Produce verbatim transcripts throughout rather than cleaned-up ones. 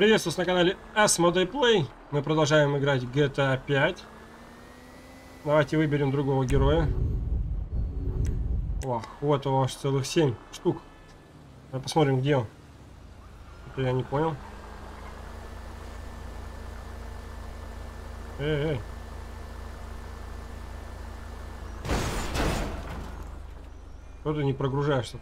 Приветствую вас на канале Asmodey Play. Мы продолжаем играть Джи Ти Эй пять. Давайте выберем другого героя. О, вот у вас целых семь штук. Давай посмотрим, где он. Это я не понял. Эй, эй. Что ты не прогружаешься?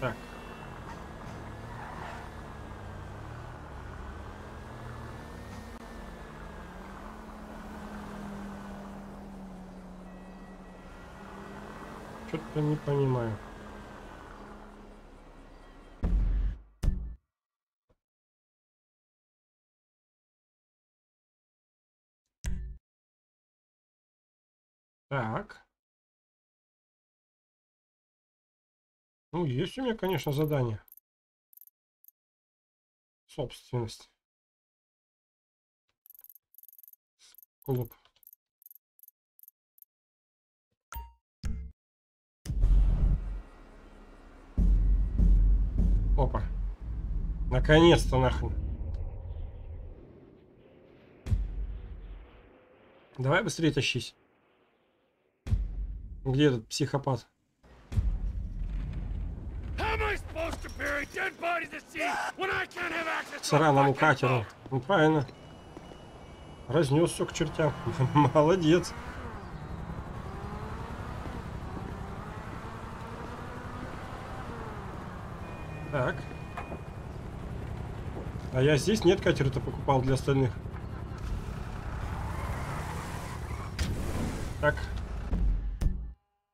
Так. Что-то не понимаю. Так. Ну, есть у меня, конечно, задание. Собственность. Клуб. Опа. Наконец-то нахрен. Давай быстрее тащись. Где этот психопат? Сраному катеру. Ну правильно. Разнес все к чертям. Молодец. Так. А я здесь нет катера-то покупал для остальных. Так.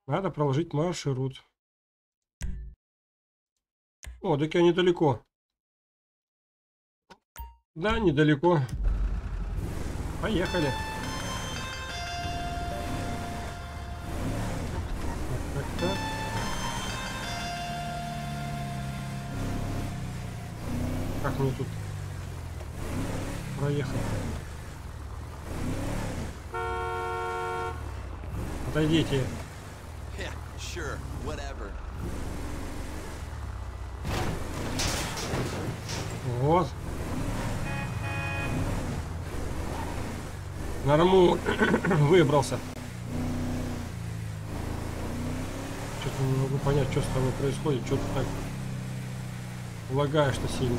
Надо проложить маршрут. О, так я недалеко. Да, недалеко. Поехали. Так, так, так. Как мне тут проехать? Отойдите. Sure, whatever. Вот. Норму выбрался. Что-то не могу понять, что с тобой происходит. Что-то так лагаешь-то сильно.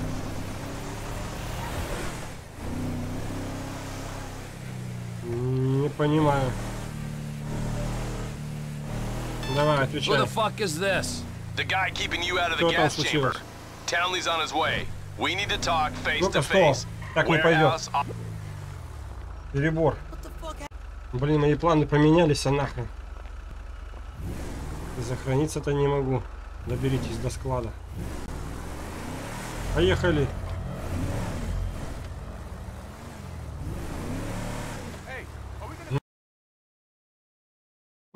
Не понимаю. Давай, отвечай. Кто там случилось? Только что. Так не пойдет. Перебор. Блин, мои планы поменялись, а нахрен. Захорониться-то не могу. Доберитесь до склада. Поехали.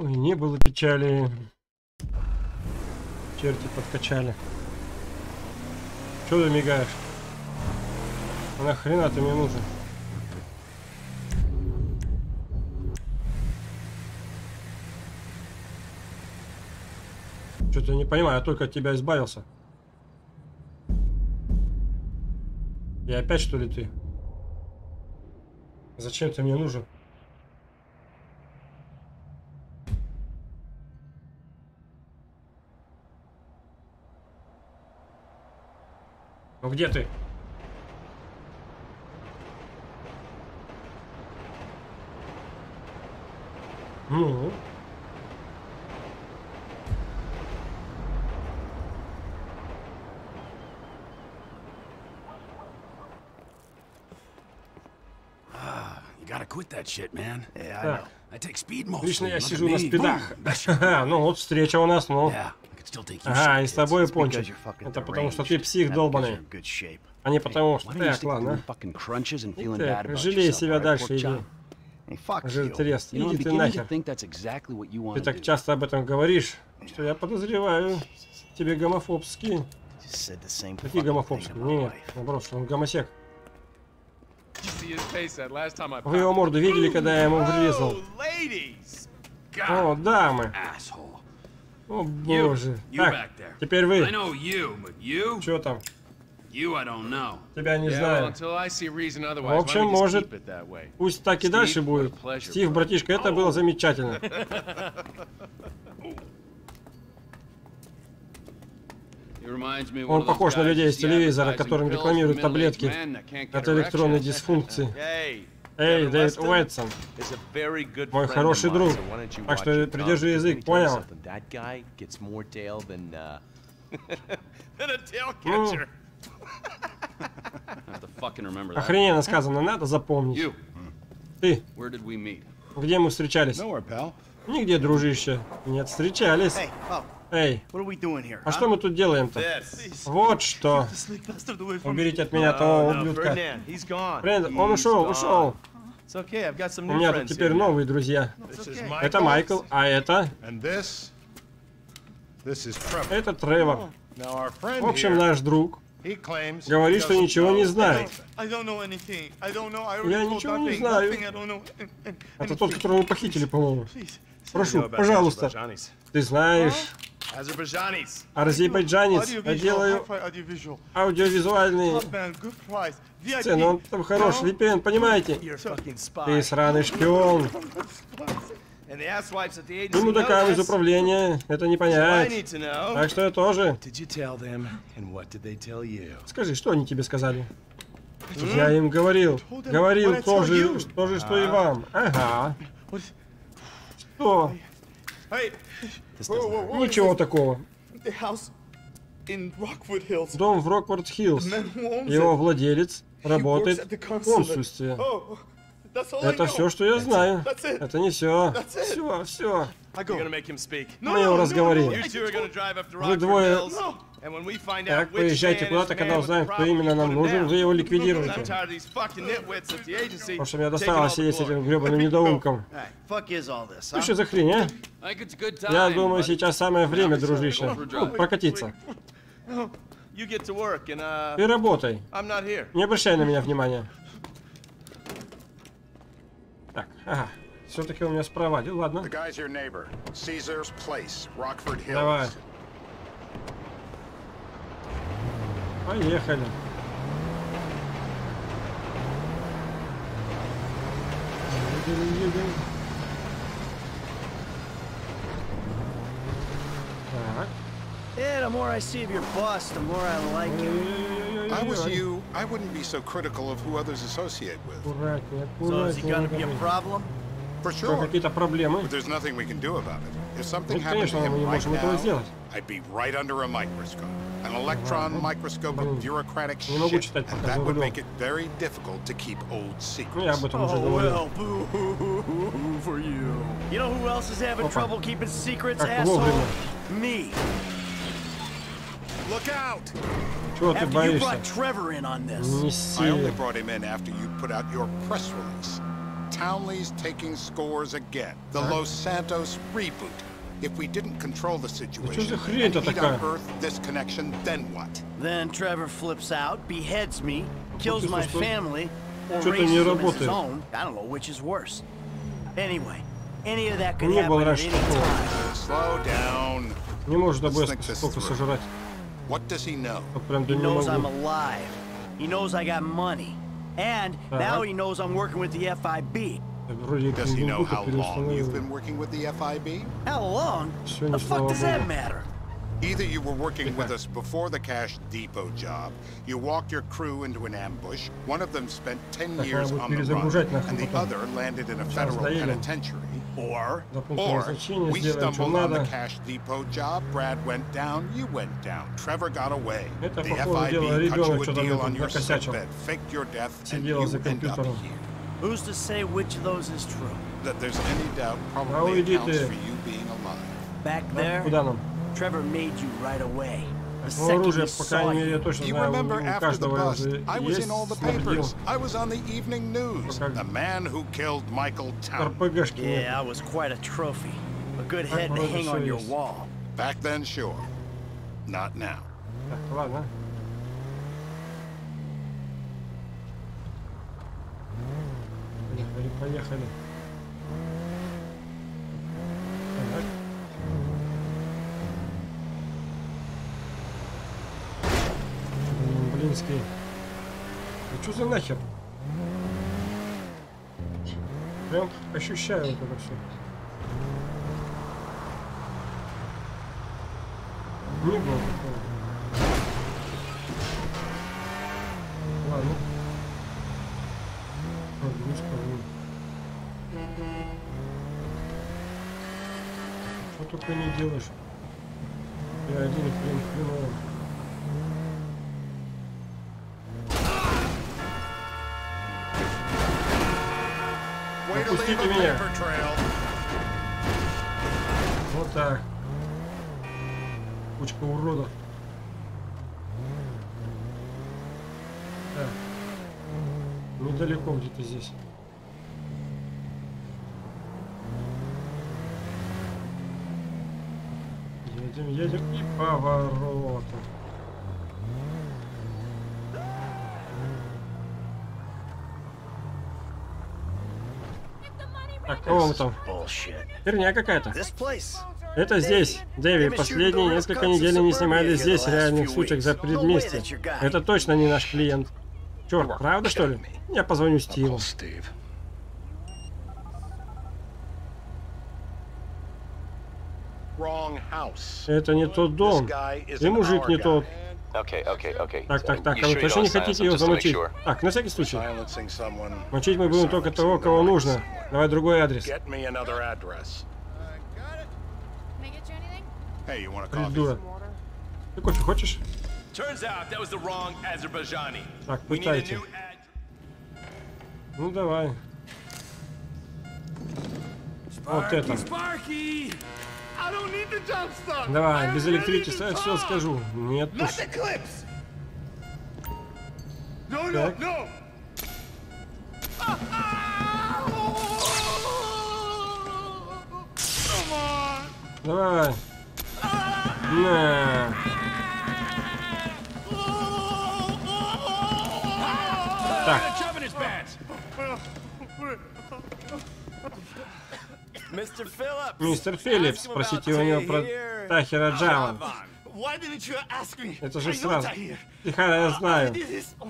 Ой, не было печали. Черти подкачали. Чё ты мигаешь? Нахрена ты мне нужен? Что-то не понимаю, я только от тебя избавился. И опять что ли ты? Зачем ты мне нужен? Ну где ты? Ну. Лично я сижу на спидах. Ну вот встреча у нас, ну. Ага, и с тобой пончить. Это потому что ты псих долбаный. А не потому что... Так, ладно. Так, жалей себя дальше, иди. Жиртрест, иди ты нахер. Ты так часто об этом говоришь, что я подозреваю. Тебе гомофобские. Какие гомофобские? Нет, наоборот, что он гомосек. Вы его морду видели, когда я ему врезал? О, дамы. О, боже. Так, теперь вы. Чё там? Тебя не знаю. В общем, может, пусть так и дальше будет. Стив, братишка, это было замечательно. Он похож на людей из телевизора, которым рекламируют таблетки от электронной дисфункции. Эй, Дэвид Уэтсон, мой хороший друг, так что придержи язык, понял? Ну, охрененно сказано, надо запомнить. Ты, где мы встречались? Нигде, дружище. Нет, встречались. Эй, а что мы тут делаем-то? Вот что. Уберите от меня того ублюдка. Френд, он ушел, ушел. У меня тут теперь новые друзья. Это Майкл, а это... Это Тревор. В общем, наш друг говорит, что ничего не знает. Я ничего не знаю. Это тот, которого мы похитили, по-моему. Прошу, пожалуйста. Ты знаешь... Азербайджанец, я делаю аудиовизуальные цены, он там хорош, ви пи эн, понимаете? Ты сраный шпион. И мудакам из управления это не понять. Так что я тоже. Скажи, что они тебе сказали? Я им говорил. Говорил то же, то же, что и вам. Ага. Что? Ничего такого. Дом в Роквуд Хиллз. Его владелец работает в консульстве. Это все, что я знаю. Это не все. Все, все. Мы его разговорим. Вы двое... Так, поезжайте куда-то, когда узнаем, кто именно нам нужен, вы его ликвидируете. Потому что меня достало сидеть с этим гребаным недоумком. Ну что за хрень, а? Я думаю, сейчас самое время, дружище, ну, прокатиться. Ты работай. Не обращай на меня внимания. Так, ага. Все-таки он меня спровадил, ладно. Давай. Поехали. Так. Аккуратнее, аккуратнее. Что, какие-то проблемы? Ну, конечно, мы не можем этого сделать. An electron microscope of bureaucratic shit, and that would make it very difficult to keep old secrets. Oh well, boo-hoo-hoo-hoo for you. You know who else is having trouble keeping secrets, asshole? Me. Look out! After you brought Trevor in on this. I only brought him in after you put out your press release. Townley's taking scores again. The Los Santos reboot. If we didn't control the situation, and he'd unearth this connection, then what? Then Trevor flips out, beheads me, kills my family, or raises him as his own. I don't know which is worse. Anyway, any of that could happen at any time. Slow down. Let's think this through. What does he know? He knows I'm alive. He knows I got money. And now he knows I'm working with the F I B. Does he know how long you've been working with the F I B? How long? The fuck does that matter? Either you were working with us before the cash depot job, you walked your crew into an ambush, one of them spent ten years on the run, and the other landed in a federal penitentiary. Or, or, we stumbled on the cash depot job, Brad went down, you went down, Trevor got away. The F I B cut you a deal on your sickbed, faked your death, and you end up here. Who's to say which of those is true? That there's any doubt probably accounts for you being alive. Back there, Trevor made you right away. The second he saw you. You remember after the bust, I was in all the papers. I was on the evening news. The man who killed Michael Townley. Yeah, I was quite a trophy. A good head to hang on your wall. Back then, sure. Not now. Vaya jale. Блинский. А что за нахер? Прям ощущаю вот это все. Не было такого. Ладно. Прогрузка. Что только не делаешь? Я один хрен хреново. Отпустите меня. Вот так. Кучка уродов. Так. Недалеко где-то здесь. Едем, едем и поворотом. Так, кого мы там? Херня какая-то. Это здесь, Дэви. Последние несколько недель не снимали здесь реальных сучек за предместье. Это точно не наш клиент. Черт, правда что ли? Я позвоню Стиву. Это не тот дом. И мужик не тот. Okay, okay, okay. Так, так, так, а вы точно не хотите его замочить? Так, на всякий случай. Мочить мы будем только того, кого нужно. Давай другой адрес. Придура. Ты кофе хочешь? Так, пытайте. Ну давай. Вот это. Давай, без электричества я все скажу. Нет. Так. Давай. На. Так. Мистер Филлипс, спросите у него про Tahira Javan. Это же сразу. Тихара, я знаю.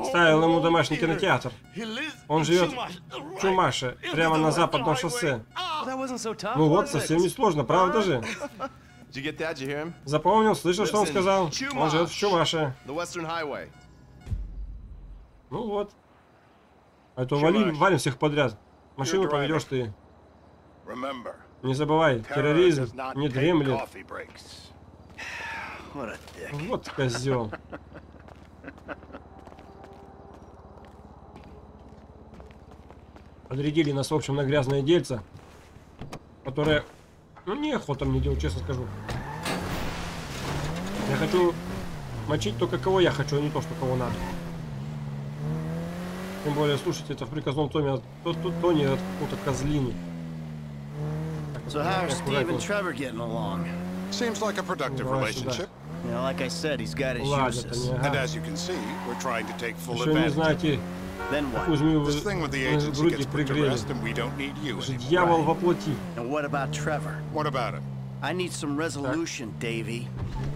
Ставил ему домашний кинотеатр. Он живет в Чумаше, прямо на западном шоссе. Ну вот, совсем не сложно, правда же? Запомнил, слышал, что он сказал? Он живет в Чумаше. Ну вот. А то валим, валим всех подряд. Машину поведешь ты. Не забывай, терроризм не дремлет. Вот козел. Подрядили нас, в общем, на грязное дельце, которое... Ну, неохота мне делать, честно скажу. Я хочу мочить только кого я хочу, а не то, что кого надо. Тем более, слушайте, это в приказном томе от Тони от какого-то козлини. So how are Steve and Trevor getting along? Seems like a productive relationship. You know, like I said, he's got his uses. And as you can see, we're trying to take full advantage. Then what? This thing with the agency gets put to rest, and we don't need you anymore. And what about Trevor? What about him? I need some resolution, Davey.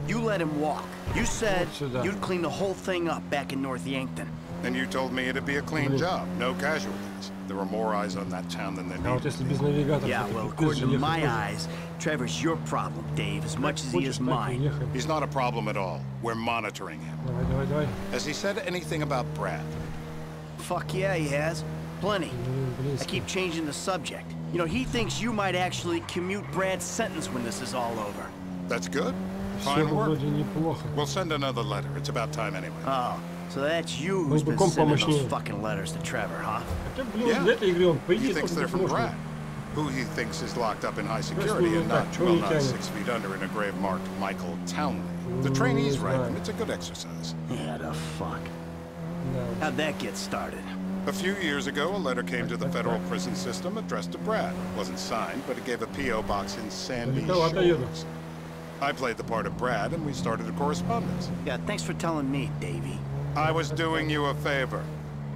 You let him walk. You said you'd clean the whole thing up back in North Yankton. And you told me it'd be a clean job, no casualties. There were more eyes on that town than there needed to be. Yeah, well, according to my eyes, Trevor's your problem, Dave, as much as he is mine. He's not a problem at all. We're monitoring him. Has he said anything about Brad? Fuck yeah, he has. Plenty. I keep changing the subject. You know, he thinks you might actually commute Brad's sentence when this is all over. That's good. Fine work. We'll send another letter. It's about time anyway. Oh. So that's you who's been sending those fucking letters to Trevor, huh? Yeah. He thinks they're from Brad, who he thinks is locked up in high security and not, well, not six feet under in a grave marked Michael Townley. The trainees write them. It's a good exercise. Yeah, the fuck. How'd that get started? A few years ago, a letter came to the federal prison system addressed to Brad. It wasn't signed, but it gave a P O box in San Diego. I played the part of Brad, and we started a correspondence. Yeah, thanks for telling me, Davey. I was doing you a favor.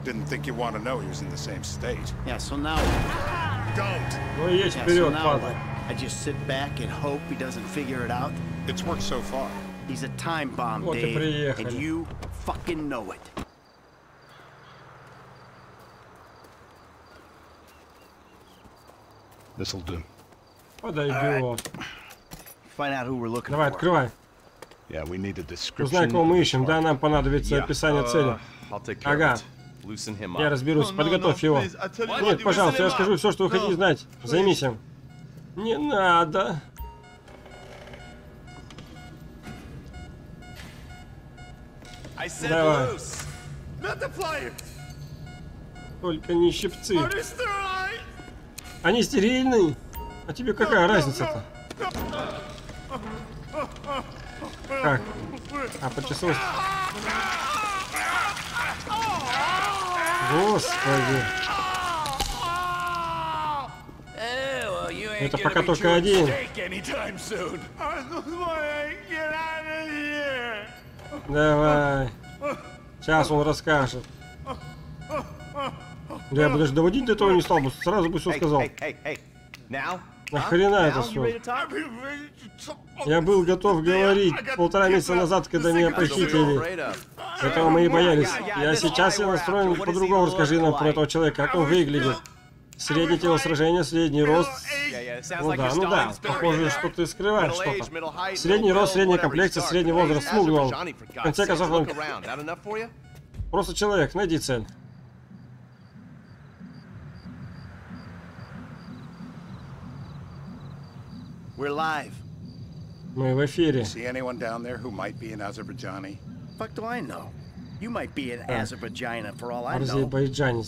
Didn't think you want to know he was in the same state. Yeah, so now... Don't! Well, yeah, so now what? I just sit back and hope he doesn't figure it out? It's worked so far. He's a time bomb, вот Dave, and you fucking know it. This'll do. What do you right. Find out who we're looking Давай, for. Открывай. Yeah, we need a description. Узнай, кого мы ищем, да, нам понадобится описание цели. Ага. Я разберусь, подготовь его. Нет, пожалуйста, я скажу все, что вы хотите знать. Займись им. Не надо. Давай. Только не щипцы. Они стерильные. А тебе какая разница-то? Так. А, почесалось. Господи. Это пока только один. Давай. Сейчас он расскажет. Да я бы даже доводить до этого не стал бы, сразу бы все сказал. Нахрена это все? Я был готов говорить. Полтора месяца назад, когда меня похитили. Этого мы и боялись. Я сейчас я настроен по-другому. Расскажи нам про этого человека, как он выглядит. Среднее телосложение, средний рост. Ну да, ну да. Похоже, что ты скрываешь что-то. Средний рост, средняя комплекция, средний возраст. Смуглого. В конце концов, он... Просто человек, найди цель. We're live. Мы в эфире. See anyone down there who might be an Azerbaijani? Fuck do I know? You might be an Azerbaijani for all I know.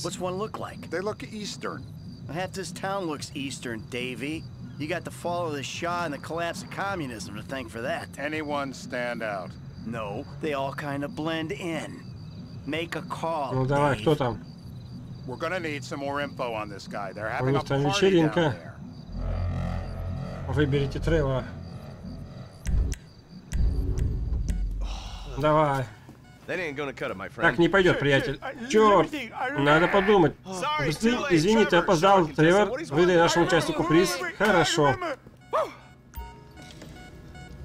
What's one look like? They look Eastern. Half this town looks Eastern, Davey. You got the fall of the Shah and the collapse of communism to thank for that. Anyone stand out? No, they all kind of blend in. Make a call. Ну давай, кто там? We're gonna need some more info on this guy. They're having a party down there. Выберите Тревора. Давай. Так не пойдет, приятель. Черт, надо подумать. Извини, ты опоздал, Тревор. Выдай нашему участнику приз. Хорошо.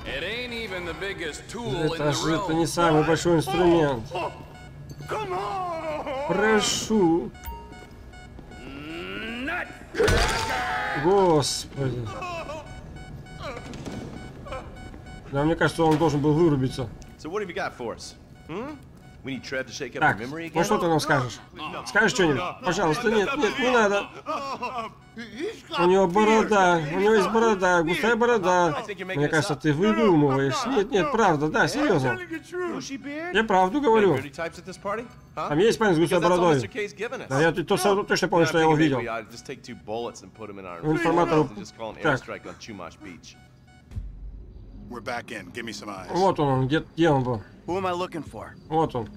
Это же это не самый большой инструмент. Прошу. Господи. Да, мне кажется, он должен был вырубиться. Так, ну что ты нам скажешь? Скажешь что-нибудь? Пожалуйста, нет, нет, не надо. У него борода, у него есть борода, густая борода. Мне кажется, ты выдумываешь. Нет, нет, правда, да, серьезно. Я правду говорю. Там есть парень с густой бородой. Да, я то, точно помню, что я его видел. Информатор... Так. We're back in. Give me some eyes. Вот он, где, где он был? Who am I looking for? Вот он.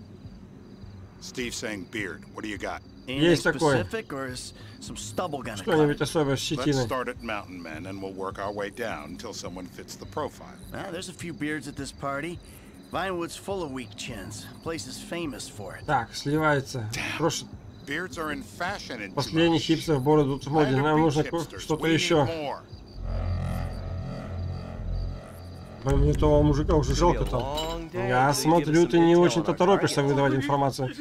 Steve saying beard. What do you got? Есть такое. Что-нибудь особое с щетиной. Let's start at mountain men and we'll work our way down until someone fits the profile. Ah, there's a few beards at this party. Vinewood's full of weak chins. Place is famous for it. Так, сливается. Прошу. Beards are in fashion in. Последний хипстер бороду в моде. Нам нужно что-то еще. Мне того мужика уже жалко там. Я смотрю, ты не очень-то торопишься выдавать информацию.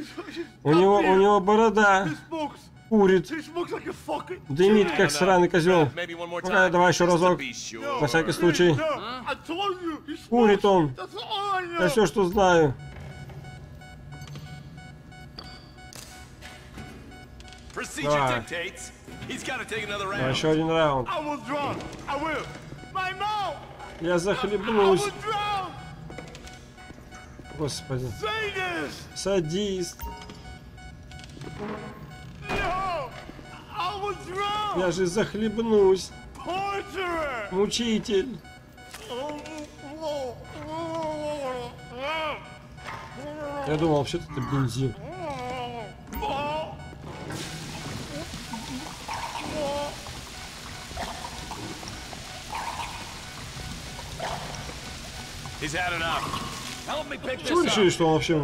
У него, у него борода. Курит. Дымит, как сраный козел. А, давай еще разок. На всякий случай. Курит он. Я все, что знаю. Давай. Давай еще один раунд. Я захлебнусь. Господи. Садист. Я же захлебнусь. Мучитель. Я думал, вообще-то это бензин. Чего решили, что он вообще...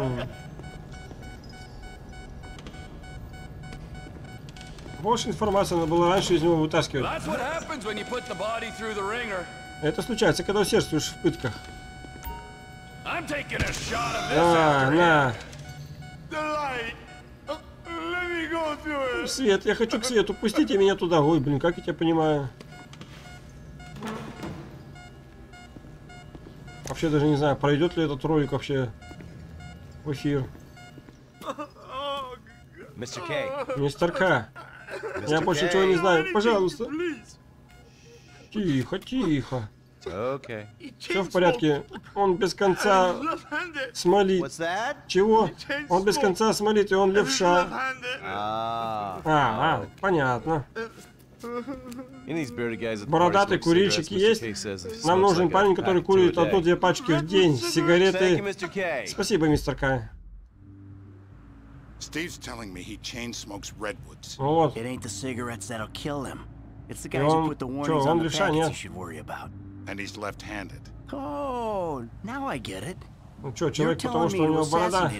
Больше информации надо было раньше из него вытаскивать. Это случается, когда усердствуешь в пытках. А, на. Свет, я хочу к свету. Пустите меня туда. Ой, блин, как я тебя понимаю. Вообще даже не знаю, пройдет ли этот ролик вообще в эфир. Мистер К. Я больше ничего не знаю. Пожалуйста. Тихо, тихо. Okay. Все в порядке. Он без конца смолит. Чего? Он без конца смолит, и он левша. А, а, понятно. Бородатый курильщик есть? Нам нужен парень, который курит одну-две пачки в день. Сигареты. Спасибо, мистер К. Вот. И он, что, он левша, нет? And he's left-handed. Oh, now I get it. Ну что, человек, потому что у него борода.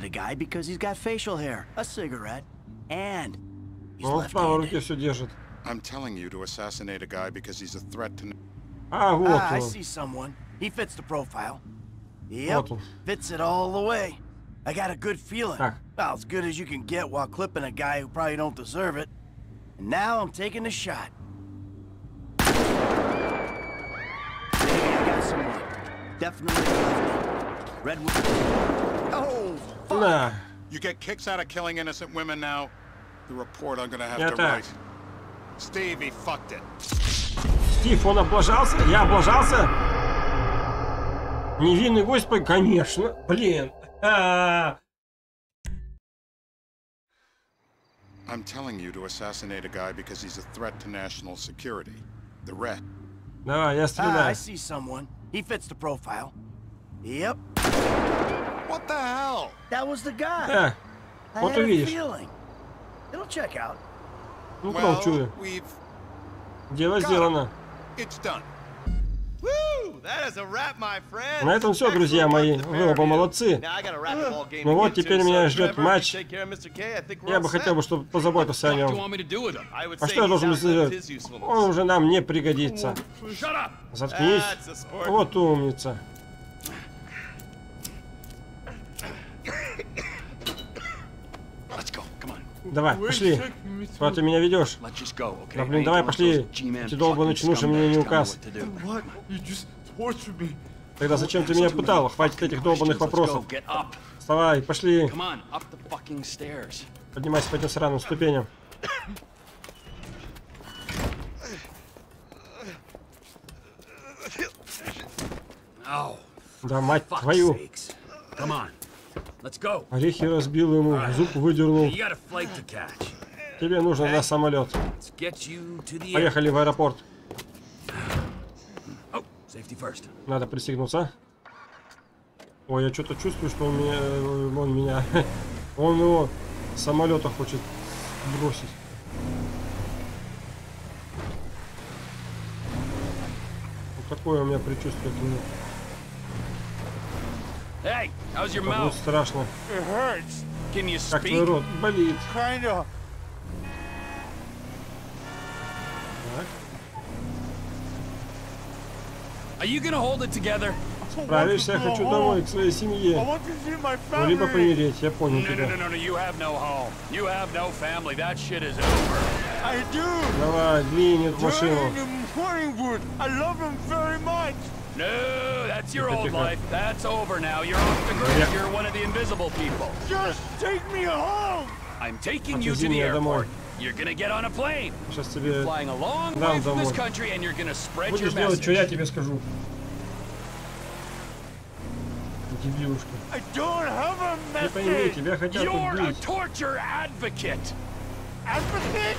Он в правой руке все держит. I'm telling you to assassinate a guy because he's a threat to. А вот он. I see someone. He fits the profile. Yep, fits it all the way. I got a good feeling. Well, as good as you can get while clipping a guy who probably don't deserve it. And now I'm taking the shot. Да. Стив, он облажался? Я облажался? Невинный гость, конечно. Блин. А-а-а. Да, я стреляю. He fits the profile. Yep. What the hell? That was the guy. I had a feeling. It'll check out. Well, we've. Дело сделано. It's done. Woo! That is a wrap, my friend. На этом все, друзья мои. Вы оба молодцы. Ну вот теперь меня ждет матч. Я бы хотел, чтобы позаботился о нем. А что я должен сделать? Он уже нам не пригодится. Заткнись. Вот умница. Давай, пошли. Куда ты меня ведешь? Да блин, давай, пошли. Эти долбаные чинуши мне не указ. Тогда зачем ты меня пытал? Хватит этих долбанных вопросов. Вставай, пошли. Поднимайся по этим сраным ступеням. Да мать твою. Орехи разбил ему, зуб выдернул. Тебе нужно на самолет. Поехали в аэропорт. Надо пристегнуться. Ой, я что-то чувствую, что он меня, он меня, он его с самолета хочет бросить. Вот такое у меня предчувствие к нему. Эй, это страшно. Как твой рот болит. Так. Справишься, я хочу домой, к своей семье. Ну, либо помереть, я понял тебя. Давай, двинь эту машину. No, that's your old life. That's over now. You're off the grid. You're one of the invisible people. Just take me home. I'm taking you to the airport. You're gonna get on a plane. You're flying a long way from this country, and you're gonna spread your message. I don't have a message. You're a torture advocate. Advocate?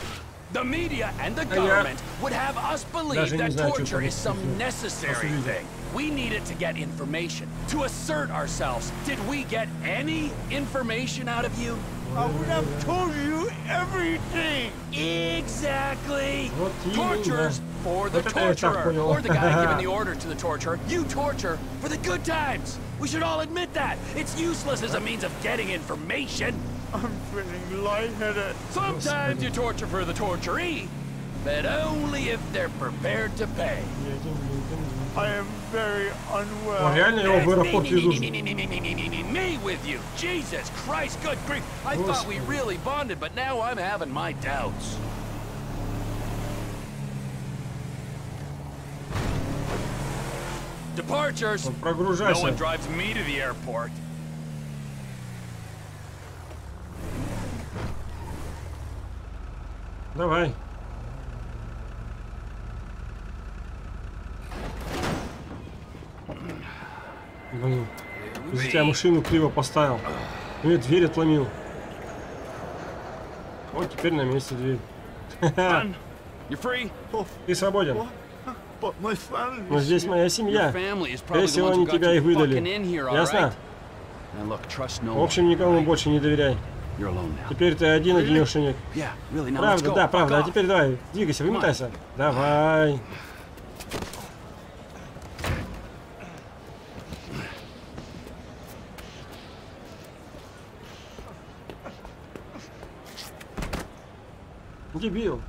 The media and the government would have us believe that torture is some necessary thing. We needed to get information, to assert ourselves. Did we get any information out of you? I would have told you everything. Exactly. Torturers for the torturer, or the guy giving the order to the torturer. You torture for the good times. We should all admit that. It's useless as a means of getting information. I'm feeling lightheaded. Sometimes you torture for the torturee, but only if they're prepared to pay. I am very unwell. Me with you. Jesus Christ, good grief. I thought we really bonded, but now I'm having my doubts. Departures. No one drives me to the airport. Давай. Блин, из-за тебя машину криво поставил. Мне дверь отломил. Вот теперь на месте дверь. Ты свободен. Но здесь моя семья. Скорее всего, они тебя и выдали. Ясно? В общем, никому больше не доверяй. Теперь ты один одинешенек. Правда, да, правда. А теперь давай, двигайся, выметайся. Давай. Дебил.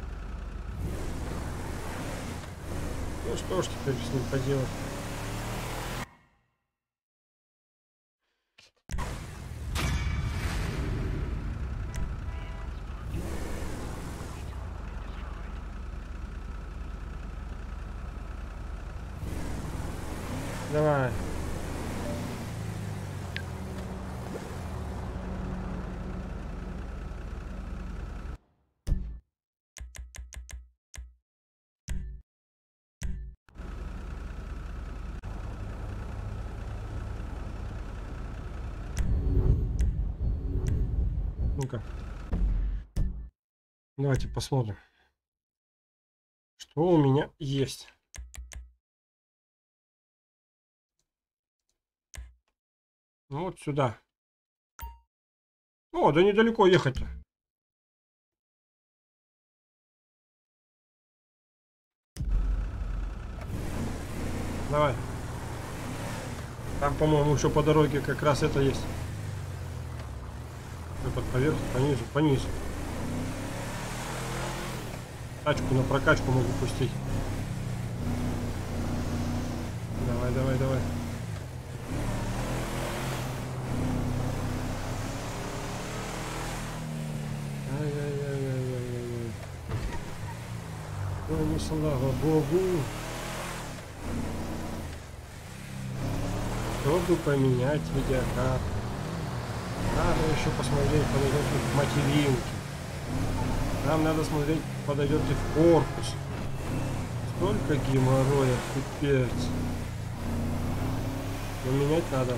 Ну что ж теперь с ним поделать? Давай. Ну-ка. Давайте посмотрим, что у меня есть. Вот сюда. О, да недалеко ехать-то. Давай. Там, по-моему, еще по дороге как раз это есть. Под поверх, пониже, пониже. Тачку на прокачку могу пустить. Давай, давай, давай. Ой, слава богу. Чтобы поменять видеокарту. Надо еще посмотреть, подойдет ли к материнке. Нам надо смотреть, подойдет ли в корпус. Столько геморроя, кипец. Но менять надо.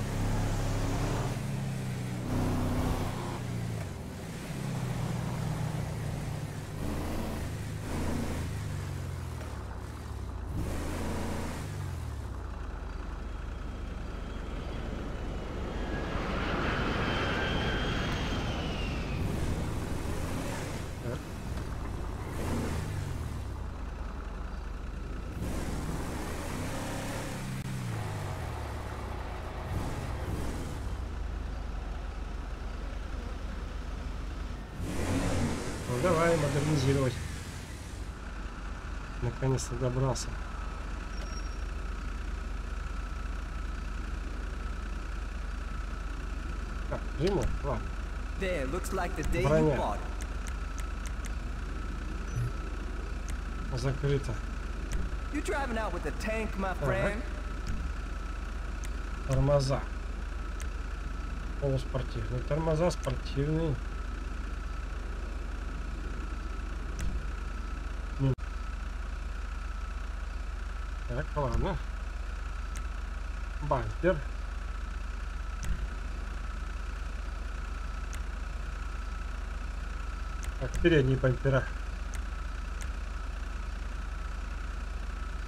Модернизировать. Наконец-то добрался. Так, ремонт, ладно. Броня. Закрыто. Ага. Тормоза. Полуспортивные. Тормоза спортивные. Так, ладно. Бампер. Так, передние бампера.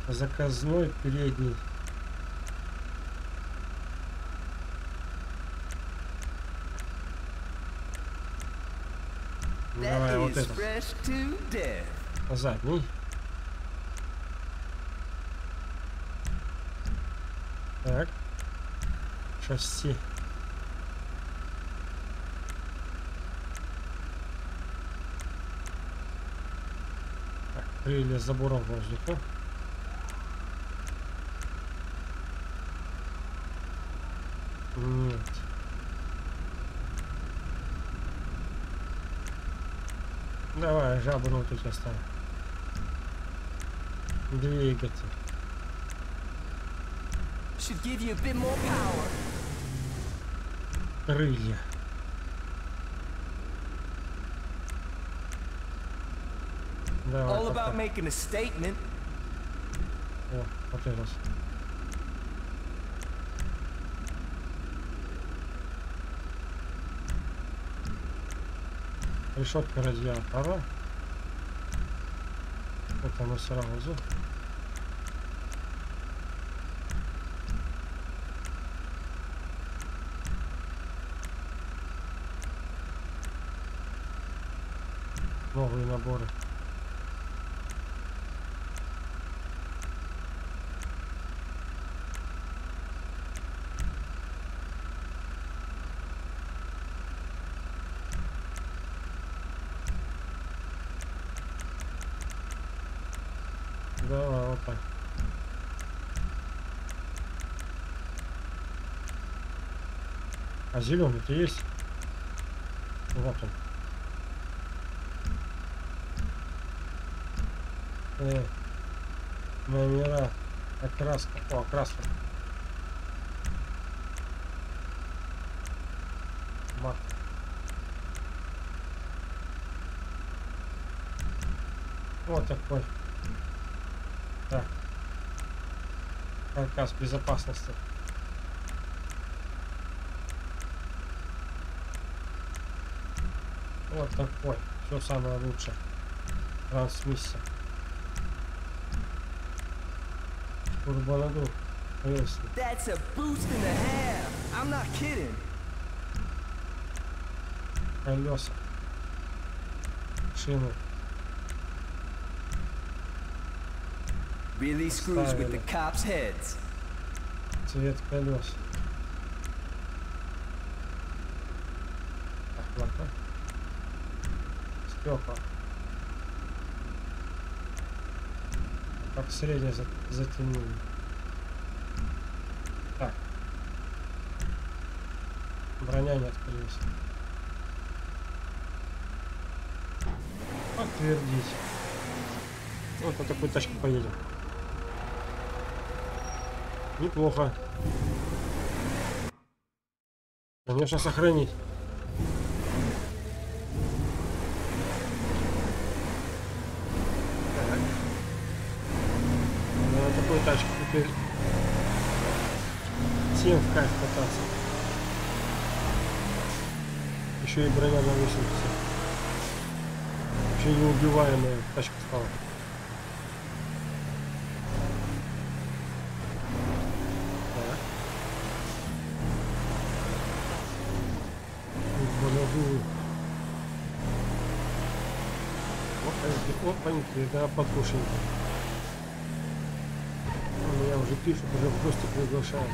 Заказной передний. Давай вот это. Задний. Так, шасси. Ile zaborą woźniku? Nic. Давай, жабу ну тут оставим. Двигаться. Крылья. All about making a statement. О, понравилось. Решетка радиатора. Это мы сразу. Новые наборы. А зеленый-то есть? Вот он. Э, номера, окраска, о, окраска. Марк. Вот такой. Так. Каркас безопасности. Вот такой, все самое лучшее. Трансмиссия. Турболагу. That's a boost and a half. I'm not kidding. Колеса. Шины. Really screws with the cops' heads. Цвет колес. Стёкла. Как среднее затянули. Так. Броня не открылась. Подтвердить. Вот на такой тачке поедем. Неплохо. Конечно, сохранить. Теперь всем в кайф кататься. Еще и броня на восемьдесят. Вообще неубиваемая тачка стала. Вот поникли, да, подкушеньки. Уже пишут, уже в гости приглашают.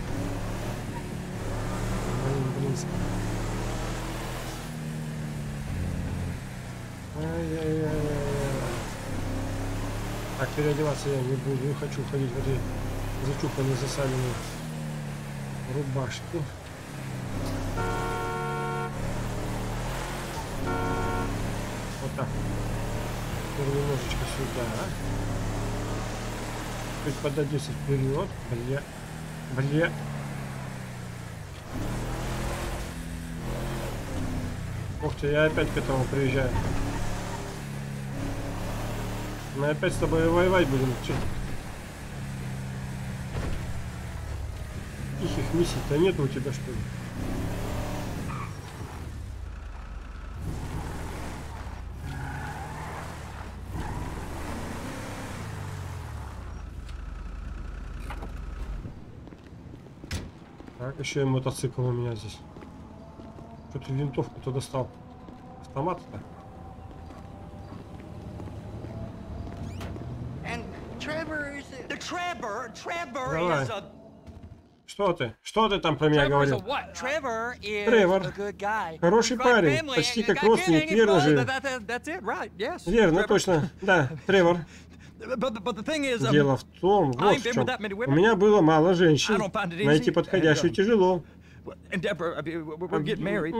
Блин, близко. Ай-яй-яй-яй-яй. Так, переодеваться я не буду, не хочу ходить в этой зачуханной засаленной рубашке. Вот так. Теперь немножечко сюда. Подадись вперед, бля, бля. Ух ты, я опять к этому приезжаю. Мы опять с тобой воевать будем. Че? Тихих миссий-то нету у тебя, что ли? Еще и мотоцикл у меня здесь. Что ты винтовку-то достал? Автомат-то? Давай. Что ты? Что ты там про меня говорил? Тревор, хороший парень, почти как родственник, верно же? Верно, точно. Да, Тревор. Дело в том, вот в чем. У меня было мало женщин. Найти подходящую тяжело. Мы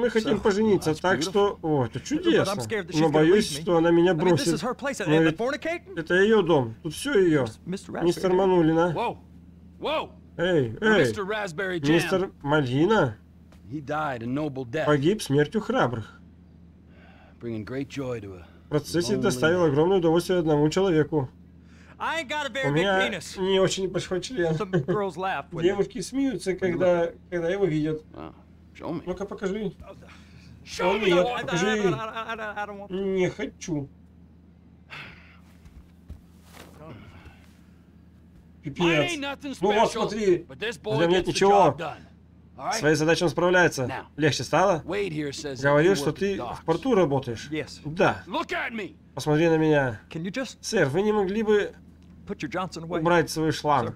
хотим пожениться, так что... О, это чудесно. Но боюсь, что она меня бросит. Но ведь это ее дом. Тут все ее. Мистер Манулина. Эй, эй, мистер Малина погиб смертью храбрых. В процессе доставил огромное удовольствие одному человеку. У меня не очень большой член. Девушки смеются, когда, когда его видят. Ну-ка, покажи. О, нет, покажи. Не хочу. Пипец. Ну вот, смотри. Для меня ничего. Своей задачей он справляется. Легче стало? Говорил, что ты в порту работаешь. Да. Посмотри на меня. Сэр, вы не могли бы убрать свой шланг?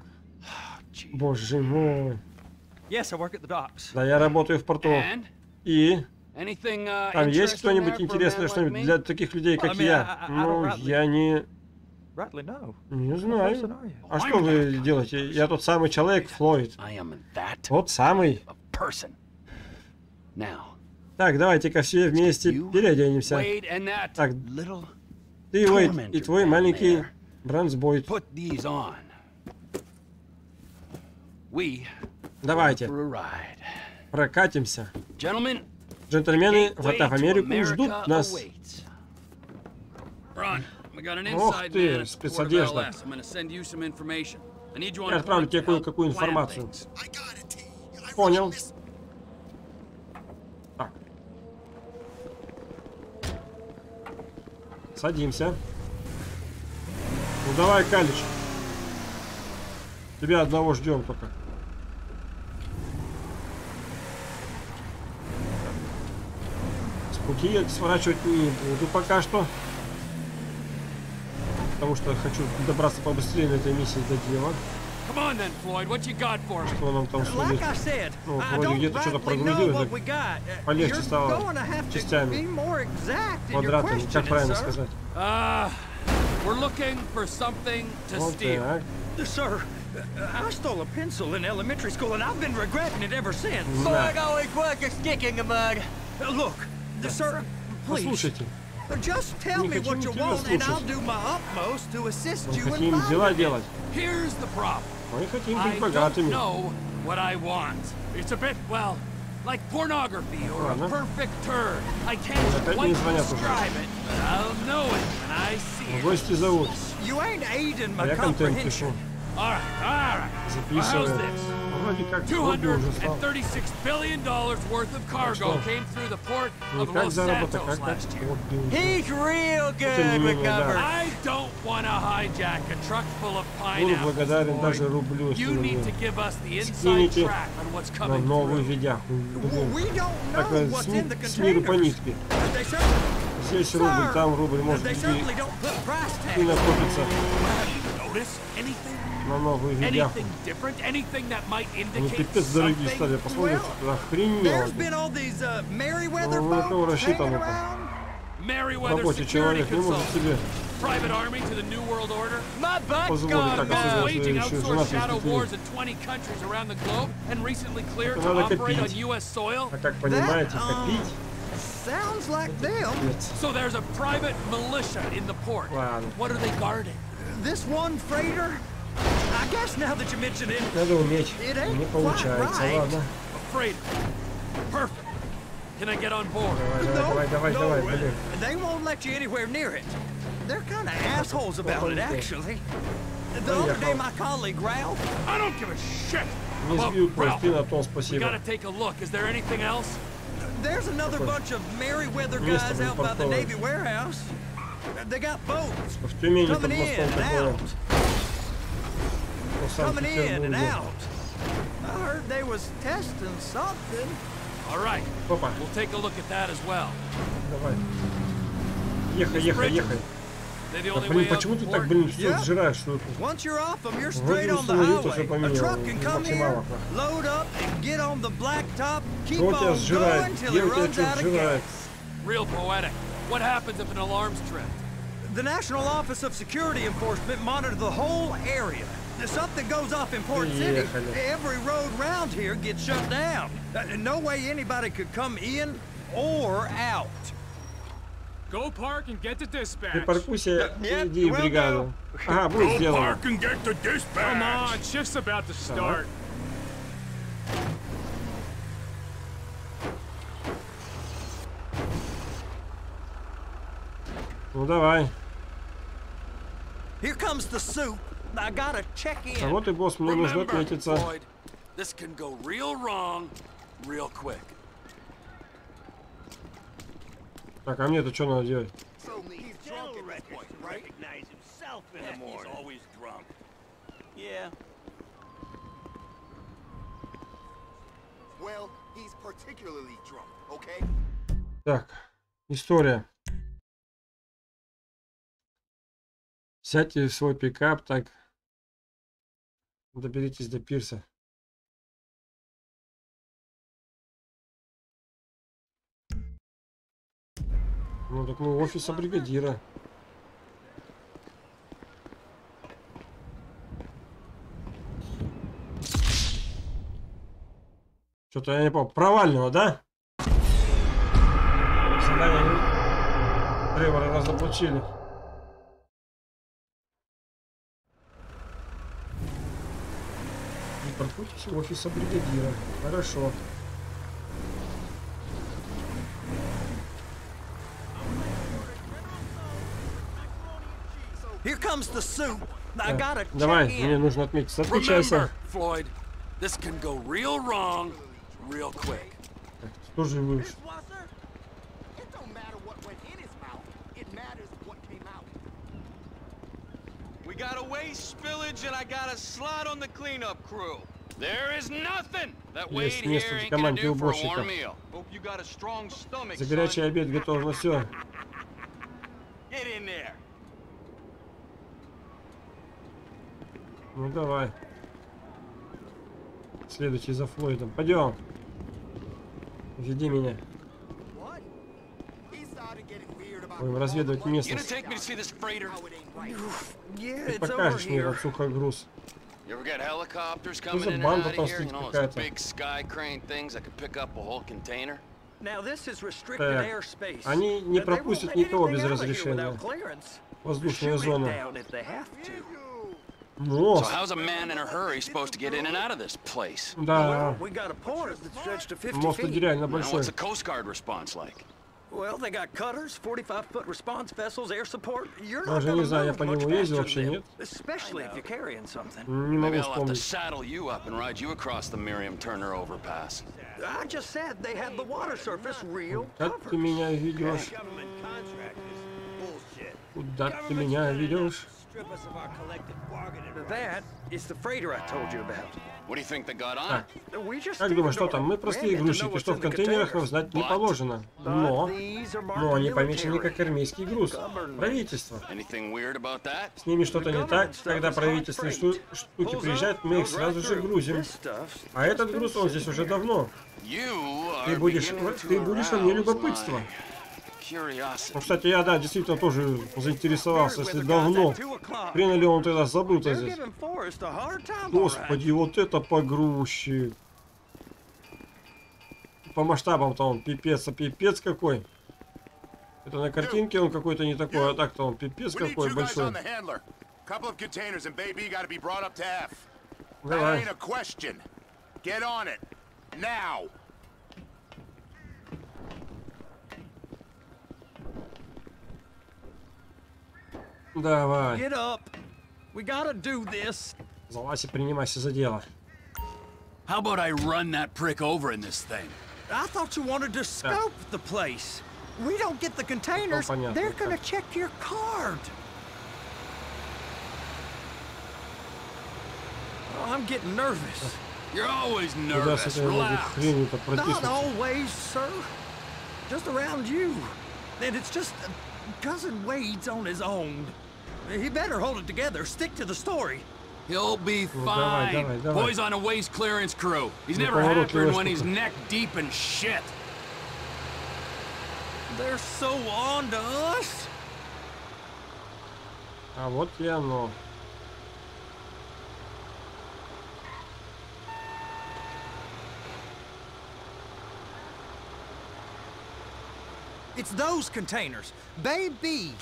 Боже мой. Да, я работаю в порту. И? Там есть кто-нибудь интересное, что-нибудь для таких людей, как я? Ну, я не... Не знаю. А что вы делаете? Я тот самый человек, Флойд. Тот самый. Так, давайте-ка все вместе переоденемся. Так, ты, Уэйд, и твой маленький Брансбойд. Давайте. Прокатимся. Джентльмены, врата в Америку ждут нас. Ох ты, спецодежда. Я отправлю тебе кое-какую информацию. Понял. Так. Садимся. Ну давай, Калич. Тебя одного ждем только. С пути сворачивать не буду пока что. Потому что хочу добраться побыстрее на этой миссии до дела. Что нам там судит? Ну, вроде где-то что-то прогрузилось, так полегче стало частями, квадратами, как правильно сказать. Вот так. Да. Послушайте. Мы хотим дела делать. Мы хотим быть богатыми. Опять не звонят уже. Гости зовут. Я контент пишу. Записываю. Вроде как хобби уже стал. Ну как заработок, как так хобби уже. Буду благодарен даже рублю, если мне скинете на новую видяху. Так, с миру по нитке. Здесь рубль, там рубль, может быть, и накопится. На новую видяху. Ну пипец, дорогие стали, посмотрите, охренел. Ну на кого рассчитано-то? Рабочий человек не может себе позволить так обсуждать еще женатые. Это надо копить. А как понимаете, копить? Ладно. Надо уметь. Не получается, ладно. Давай, давай, давай, давай, блин. Не сбил прости на том, спасибо. Место припортовое. В Тюмени там просто такое. Coming in and out. I heard they was testing something. All right. Опа. We'll take a look at that as well. Давай. Ехай, ехай, ехай. Да, блин, почему ты так, блин, все сжираешь, что это? Вроде установил-то все поменяло. Что тебя сжирает? Где у тебя что-то сжирает? Real poetic. What happens if an alarm's tripped? The National Office of Security Enforcement monitors the whole area. If something goes off in Port City, every road round here gets shut down. No way anybody could come in or out. Go park and get the dispatch. Припаркуйся и иди в бригаду. Ага, будет сделано. Come on, shift's about to start. Ну давай. Here comes the soup. I gotta check in. А вот и босс, мне нужно отметиться. This can go real wrong, real quick. Так, а мне-то что надо делать? Так, история. Сядьте в свой пикап, так доберитесь до пирса. Ну так мы офиса бригадира. Что-то я не помню. Провального, да? Задание Тревора разоблачили. И проходитесь в офиса бригадира. Хорошо. Here comes the soup. I gotta check in. Давай, мне нужно отметиться. Отмечайся. Floyd, this can go real wrong, real quick. Что же вы? We got a waste spillage and I got a slot on the cleanup crew. There is nothing that Wade here ain't gonna do for a warm meal. Hope you got a strong stomach. За горячий обед готово все. Get in there. Ну давай. Следующий за Флойдом. Пойдем. Веди меня. Будем разведывать местность. Ты покажешь мне этот сухогруз. Что за банда там стоит какая-то? Так. Они не пропустят никого без разрешения. Воздушная зона. So how's a man in a hurry supposed to get in and out of this place? Да. Мост реально большой. What's the Coast Guard response like? Well, they got cutters, forty-five foot response vessels, air support. You're not going to use вообще нет. Especially if you're carrying something. Maybe I'll have to saddle you up and ride you across the Miriam Turner overpass. I just said they had the water surface real covered. Как ты меня ведешь? Куда ты меня ведешь? That is the freighter I told you about. What do you think they got on? Как думаешь, что там? Мы простые грузчики, что в контейнерах нам знать не положено. Но, но они помечены как армейский груз. Правительство. С ними что-то не так. Когда правительственные штуки приезжают, мы их сразу же грузим. А этот груз, он здесь уже давно. Ты будешь, ты будешь во мне любопытство. Ну, кстати, я, да, действительно тоже заинтересовался, если давно. Хрен ли он тогда забыл-то здесь? Господи, вот это погрузчик. По масштабам-то он пипец, а пипец какой. Это на картинке он какой-то не такой, а так-то он пипец какой большой. Давай. Давай. Залазь и принимайся за дело. Куда с этой ноги хренью-то протиснуть? Cousin Wade's on his own. He better hold it together. Stick to the story. He'll be fine. Boy's on a waste clearance crew. He's never happened when he's neck deep in shit. They're so on to us. А вот и оно. It's those containers, baby.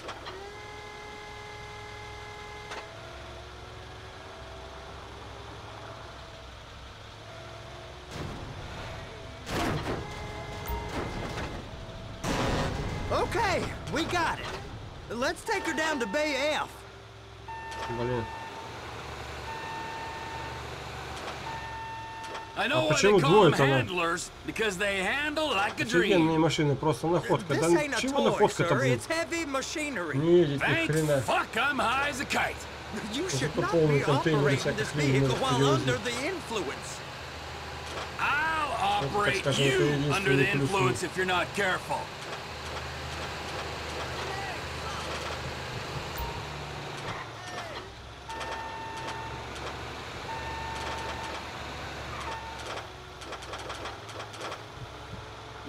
Okay, we got it. Let's take her down to Bay F. А почему двое-то офигенные like машины, просто находка. Да чего находка-то будет? Не едет ни хрена. Уже по полной контейнере всяких минимумов перевозит. Вот, так скажем, это единственный плюс.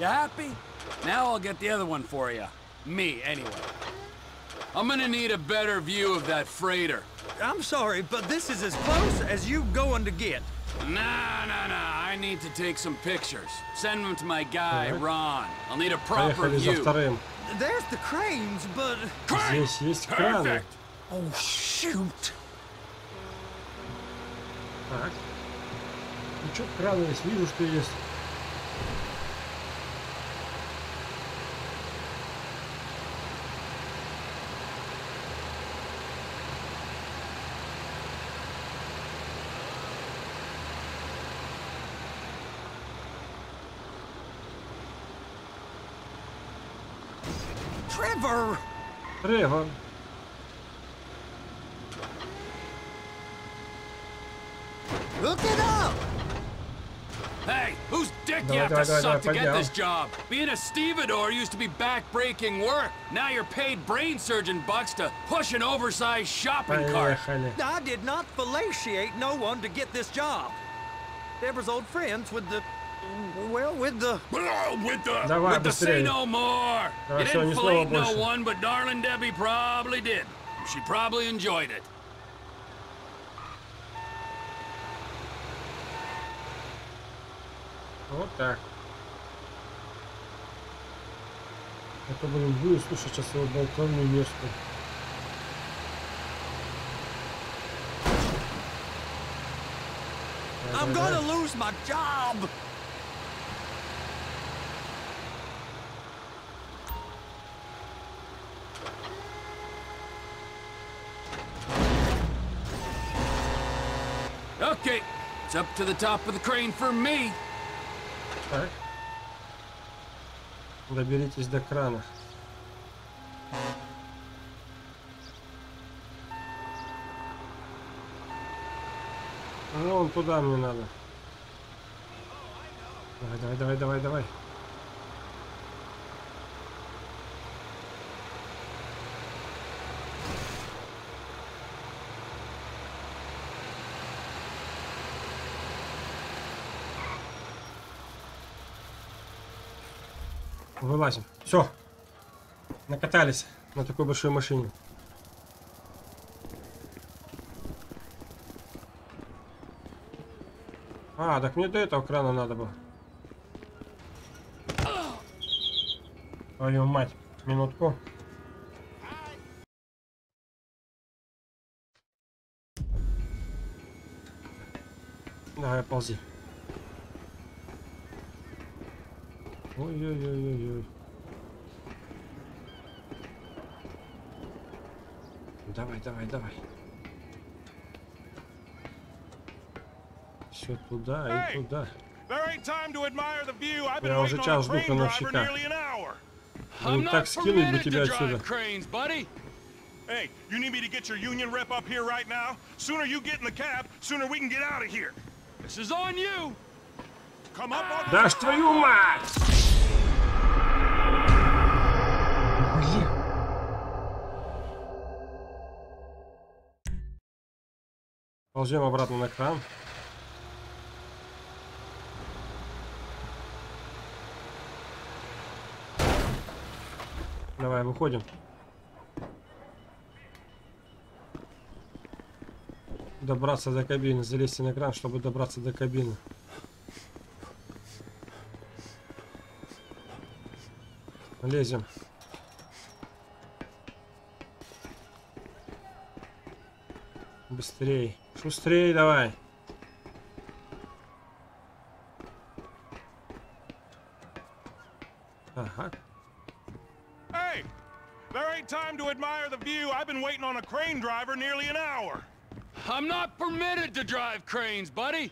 You happy? Now I'll get the other one for you. Me, anyway. I'm gonna need a better view of that freighter. I'm sorry, but this is as close as you going to get. Nah, nah, nah. I need to take some pictures. Send them to my guy, Ron. I'll need a proper view. There's the cranes, but... Cranes! Perfect! Oh, shoot! Так. Ну чё, краны есть, вижу, что есть. Trevor! Trevor. Look it up! Hey, whose dick you have to suck to get this job? Being a stevedore used to be back-breaking work. Now you're paid brain surgeon bucks to push an oversized shopping cart. I did not fellatiate no one to get this job. Deborah's old friends with the... Well, with the... With the... Давай, with the say no more. Давай, you didn't fillet no one, but darling Debbie probably did. She probably enjoyed it. Вот так. Это, блин, буду слушать сейчас его балконную место. I'm gonna lose my job! Okay, it's up to the top of the crane for me. Так. Доберитесь до крана. Ну, вон туда мне надо. Давай, давай, давай, давай, давай. Вылазим. Все. Накатались на такой большой машине. А, так мне до этого крана надо было. Твою мать. Минутку. Давай, ползи. Ой-ой-ой-ой-ой. Давай, давай, давай. Все туда и туда. Я уже час жду крановщика. Ну так скинуть бы тебя отсюда. Hey, you need me to get your union rep up here right now? Sooner you get in the cab, sooner we can get out of here. This is on you. Come up on. Да ж твою мать! Ползем обратно на кран. Давай, выходим. добраться до кабины. Залезьте на кран, чтобы добраться до кабины. Лезем. Быстрей. Шустрей давай. Ага. Hey, there ain't time to admire the view. I've been waiting on a crane driver nearly an hour. I'm not permitted to drive cranes, buddy.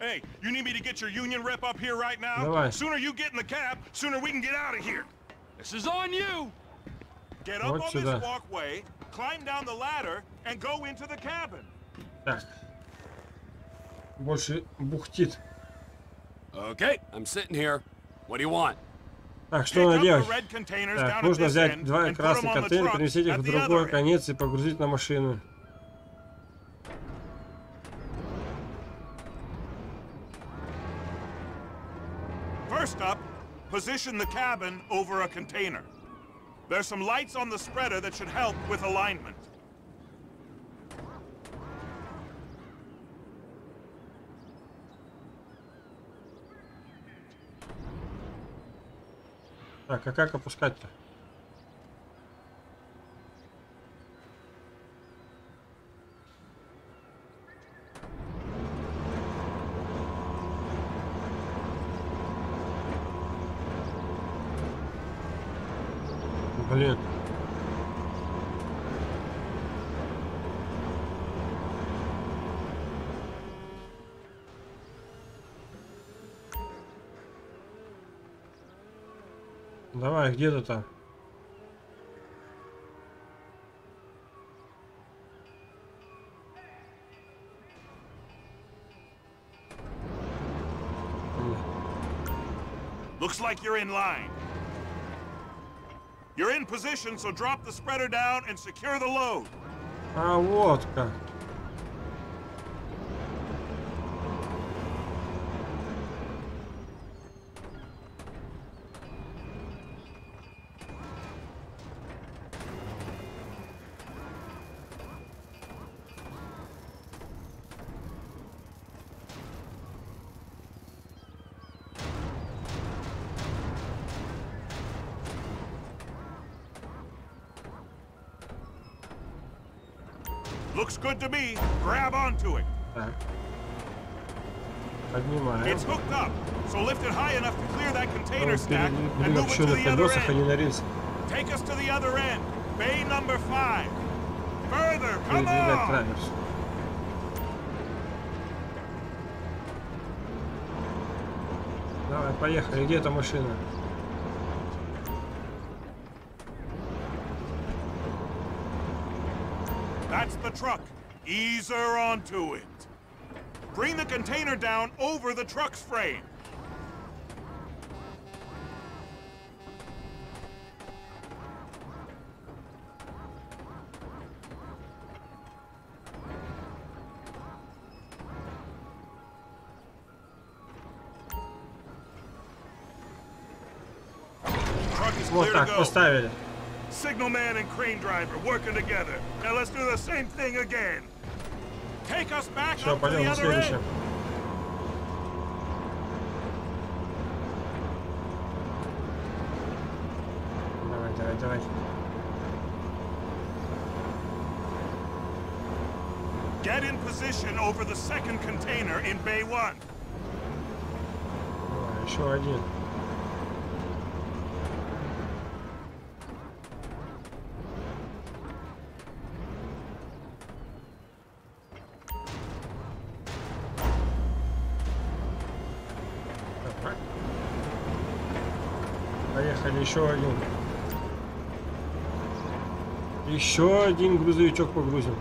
Hey, you need me to get your union rep up here right now? Давай. Sooner you get in the cab, sooner we can get out of here. This is on you. Get up on this walkway, climb down the ladder, and go into the cabin. Так. Больше бухтит. Okay, I'm sitting here. What do you want? Так, что надо делать? Так, нужно взять два красных контейнера, перенести их в другой конец и погрузить на машину. First up, position the cabin over a container. There's some lights on the spreader that should help with alignment. Так, а как опускать-то? Блин. Давай, где ты там? Looks like you're in line. You're in position, so drop the spreader down and secure the load. А вот как. Looks good to me. Grab onto it. Так. Поднимаем. It's hooked up, so lift it high enough to clear that container stack and move it to the other end. Take us to the other end. Bay number five. Further, come on. Давай, поехали. Где эта машина? That's the truck. Ease her onto it. Bring the container down over the truck's frame. Truck is clear to go. Signal man and crane driver working together. Now let's do the same thing again. Take us back up to the other end. Давай, давай, давай. Get in position over the second container in bay one. Еще один. Еще один. Еще один грузовичок погрузим.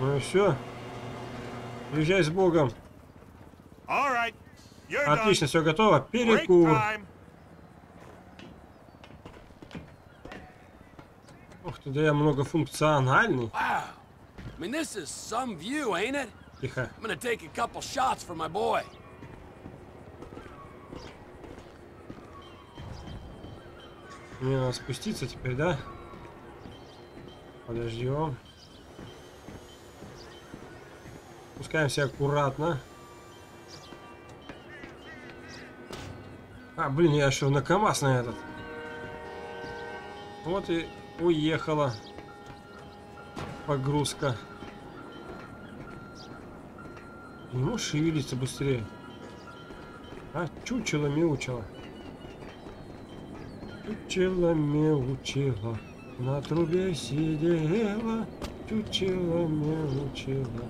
Ну и все. Езжай с Богом. All right. Отлично, все готово. Перекур. Ух ты, да я многофункциональный. Тихо. Мне надо спуститься теперь, да? Подождем. Спускаемся аккуратно. А, блин, я что, на КамАЗ на этот. Вот и уехала погрузка. Не можешь шевелиться быстрее. А, чучело мяучело. Чучело мяучело. На трубе сидела. Чучело мяучело.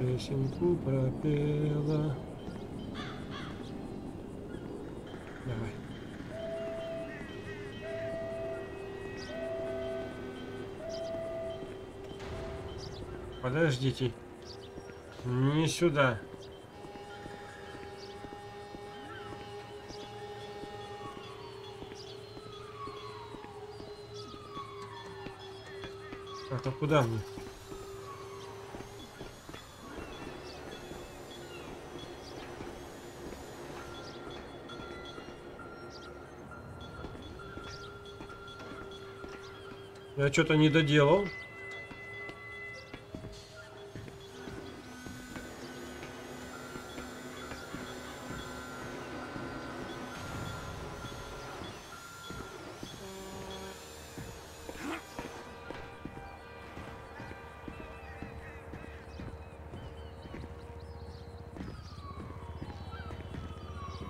Песенку пропела. Давай. Подождите. Не сюда. Так, а куда мне? Я что-то не доделал.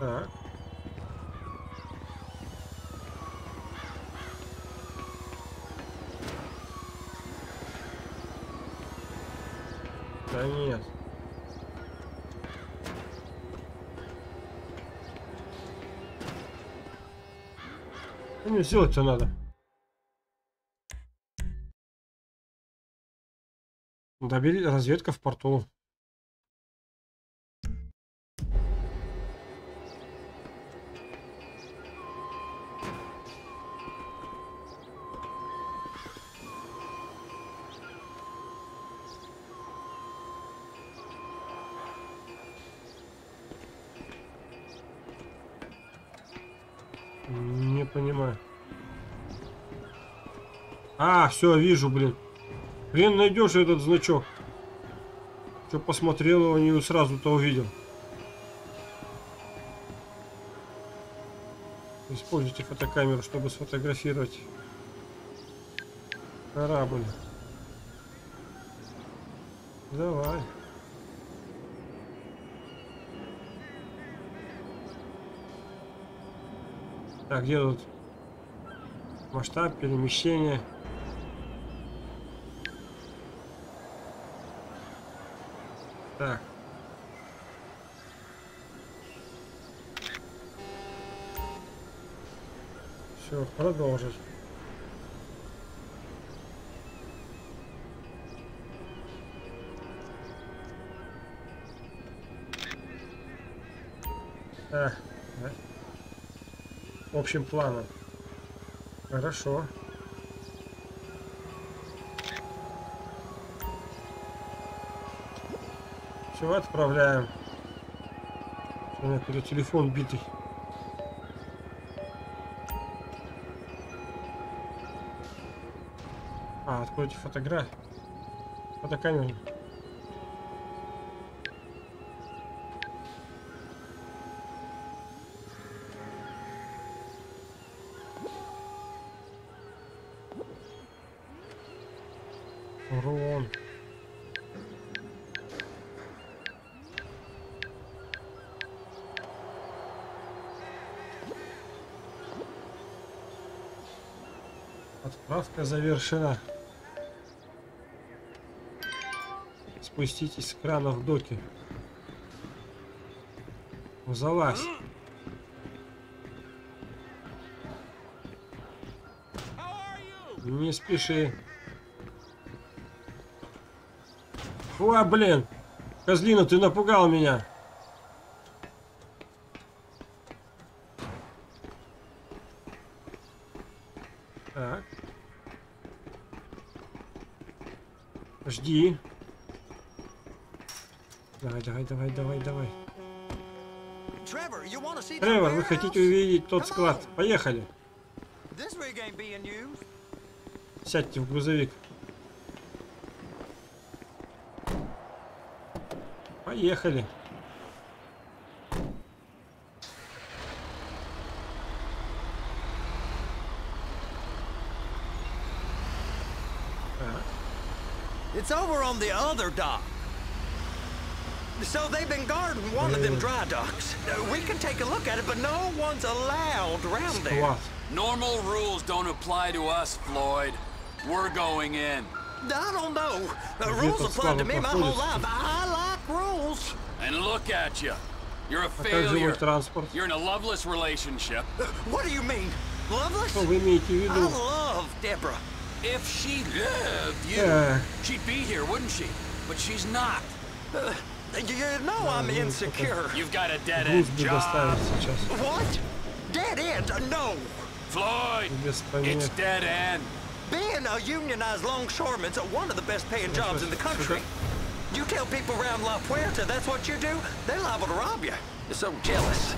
Так. Да нет. Мне сделать-то надо. Добили разведка в порту. Понимаю. А, все, вижу, блин. Блин, найдешь этот значок. Что посмотрел его, не сразу-то увидел. Используйте фотокамеру, чтобы сфотографировать корабль. Давай. Так, где тут масштаб, перемещение? Так. Все, продолжить. Так. Общим планом. Хорошо. Все, отправляем. У меня перед телефон битый. А, откройте фотографию. Фотокамеру. Рон. Отправка завершена. Спуститесь с крана в доке. Залазь. Не спеши. О, блин, козлина, ты напугал меня. Так. Жди. Давай, давай, давай, давай, давай. Тревор, вы хотите увидеть тот склад? Поехали. Сядьте в грузовик. Поехали. It's over on the other dock. So they've been guarding one of them dry docks. We can take a look at it, but no one's allowed around there. Normal rules don't apply to us, Floyd. We're going in. I don't know. The rules applied to me my whole life. I like rules. And look at you. You're a failure. You're in a loveless relationship. What do you mean? Loveless? I love Deborah. If she loved you, yeah, she'd be here, wouldn't she? But she's not. Uh, you know I'm insecure. You've got a dead end job. What? Dead end? No. Floyd, it's dead end. Being a unionized longshoreman's one of the best paying jobs in the country. You tell people around La Puerta that's what you do, they're liable to rob you. You're so jealous.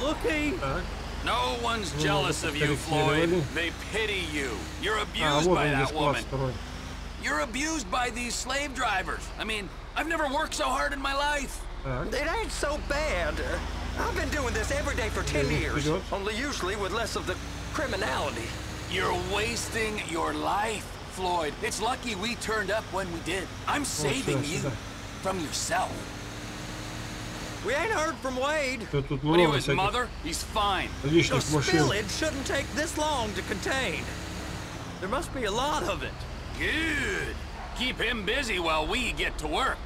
Looky. Uh. No one's jealous of you, Floyd. They pity you. You're abused by that woman. You're abused by these slave drivers. I mean, I've never worked so hard in my life. It ain't so bad. I've been doing this every day for ten years, only usually with less of the criminality. You're wasting your life, Floyd. It's lucky we turned up when we did. I'm saving you from yourself. We ain't heard from Wade. What do you, his mother? He's fine. The spillage shouldn't take this long to contain. There must be a lot of it. Good. Keep him busy while we get to work.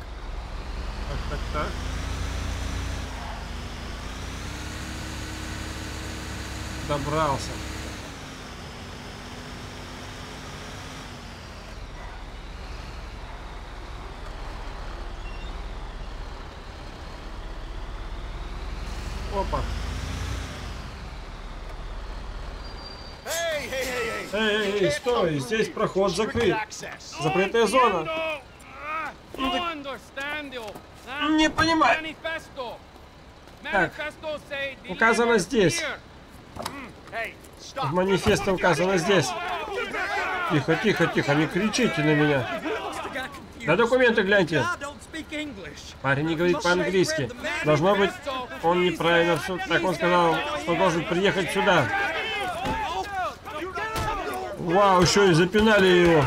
Добрался. Опа. Эй, эй, эй, эй, стой, здесь проход закрыт. Запретная зона. Не понимаю. Так, указано здесь. В манифесте указано здесь. Тихо, тихо, тихо, не кричите на меня. На документы гляньте. Парень не говорит по-английски. Должно быть, он неправильно все. Так он сказал, что должен приехать сюда. Вау, еще и запинали его.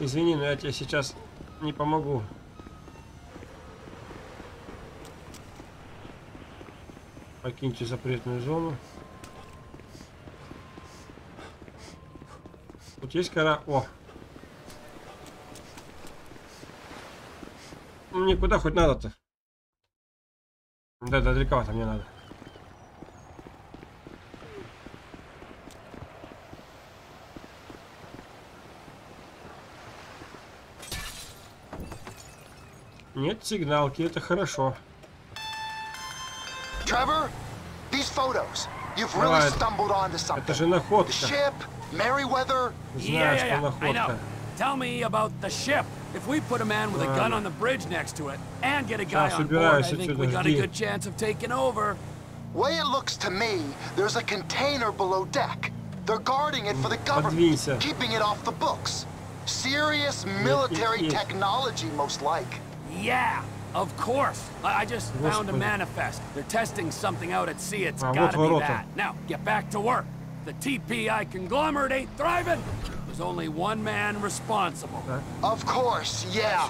Извини, но я тебе сейчас не помогу. Покиньте запретную зону. Тут есть кора. О! Мне куда хоть надо-то? Да, да, далековато мне надо. Нет сигналки, это хорошо. Trevor, these photos. You've really stumbled onto something. Это же находка. The ship, Merryweather. Знаешь, что находка. Tell me about the ship. If we put a man with a gun on the bridge next to it and get a guy on board, I think we got a good chance of taking over. Way it looks to me, there's a container below deck. They're guarding it for the government, keeping it off the books. Serious military technology, most like. Yeah, of course. I just found a manifest. They're testing something out at sea. It's gotta be that. Now, get back to work. The T P I conglomerate ain't thriving. There's only one man responsible. Of course, yeah.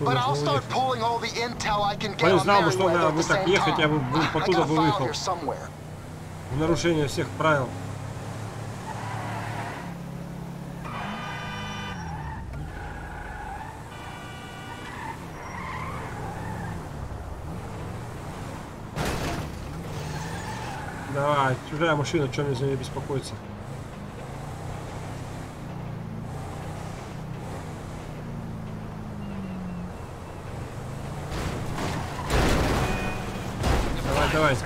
But I'll start pulling all the intel I can get on Merryweather at the same time. I got a file here somewhere. В нарушение всех правил. Давай, чужая машина, чем мне за нее беспокоиться? давай.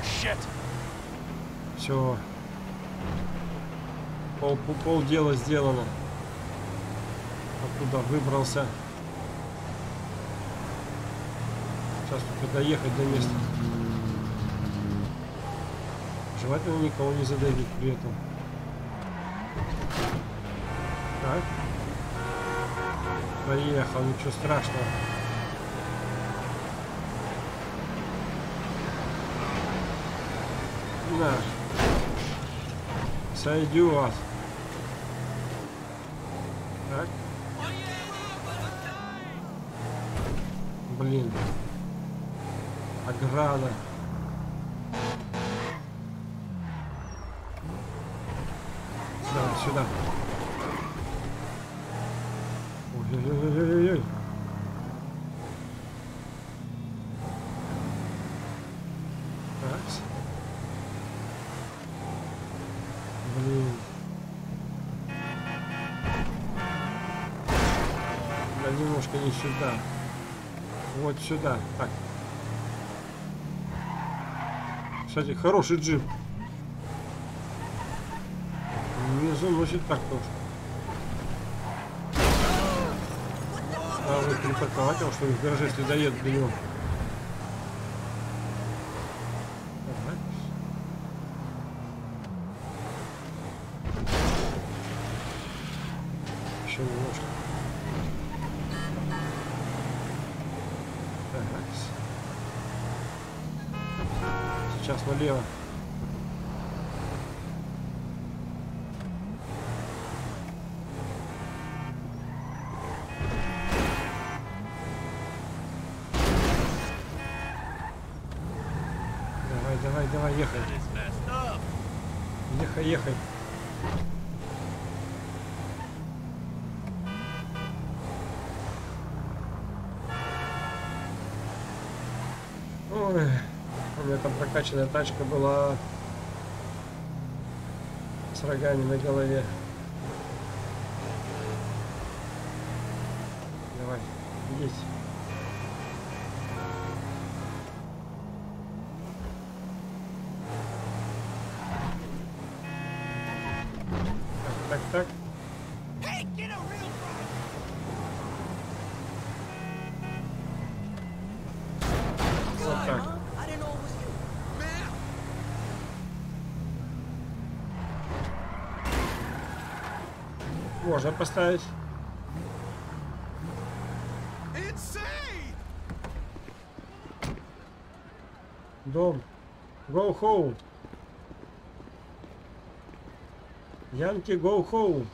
Все. Пол, пол, пол дела сделано. Оттуда выбрался. Сейчас только доехать до места. Желательно никого не задавить при этом. Так. Поехал, ничего страшного. На. Сойдет. Так. Блин. Ограда. Давай сюда. Ой-ой-ой-ой-ой. Так. Блин. Да немножко не сюда. Вот сюда. Так. Кстати, хороший джип. Внизу носит так тоже. Надо будет припарковать его, что в гараже, если доедут до него. Еще немножко. Сейчас налево. Давай, давай, давай, ехай. Ехай, ехай. Ой. У меня там прокачанная тачка была с рогами на голове. Давай, едь. Так, так, так. Можно поставить. Дом. Go home. Янки, go home.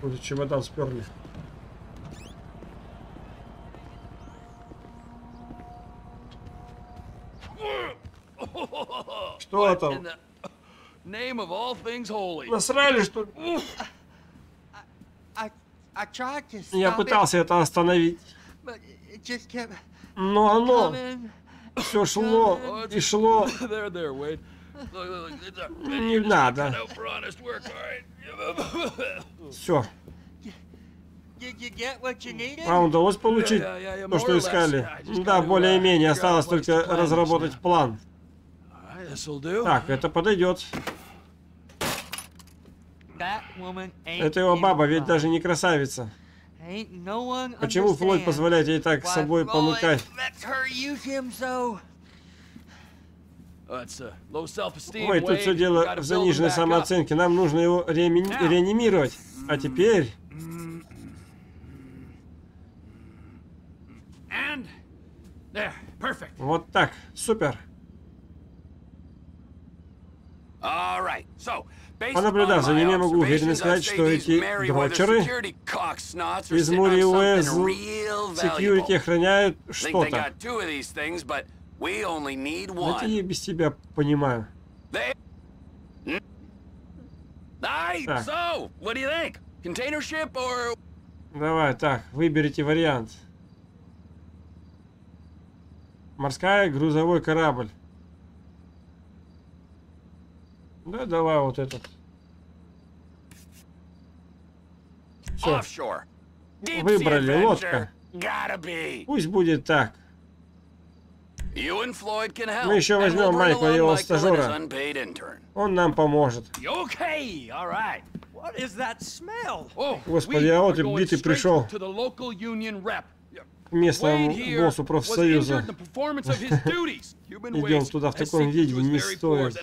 Тут чемодан сперли. Что там? Насрали, что ли? Я пытался это остановить. Но оно все шло и шло. Не надо. Все. Вам удалось получить то, что искали? Да, более-менее. Осталось только разработать план. Так, это подойдет. Это его баба, ведь даже не красавица. Почему Флойд позволяет ей так с собой помыкать? Ой, тут все дело в заниженной самооценке. Нам нужно его реанимировать. А теперь... Вот так, супер. Понаблюдав за ними, я могу уверенно сказать, что эти дрочеры из Merryweather Security охраняют что-то. Это я без тебя понимаю. Так. Давай, так, выберите вариант. Морская, грузовой корабль. Да, давай вот этот. Все. выбрали лодка. Пусть будет так. Мы еще возьмем Майкла и его стажера. Он нам поможет. Господи, а вот и битый пришел к местному боссу профсоюза. Идем туда в таком виде, не стоит.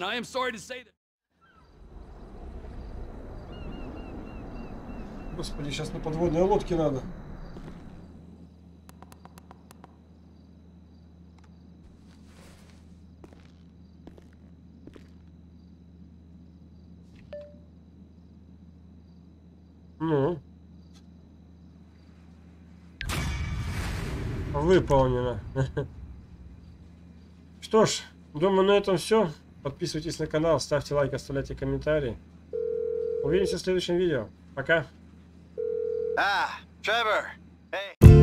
Господи, сейчас на подводной лодке надо. Ну. Выполнено. Что ж, думаю, на этом все. Подписывайтесь на канал, ставьте лайк, оставляйте комментарии. Увидимся в следующем видео. Пока. Ah, Trevor. Hey.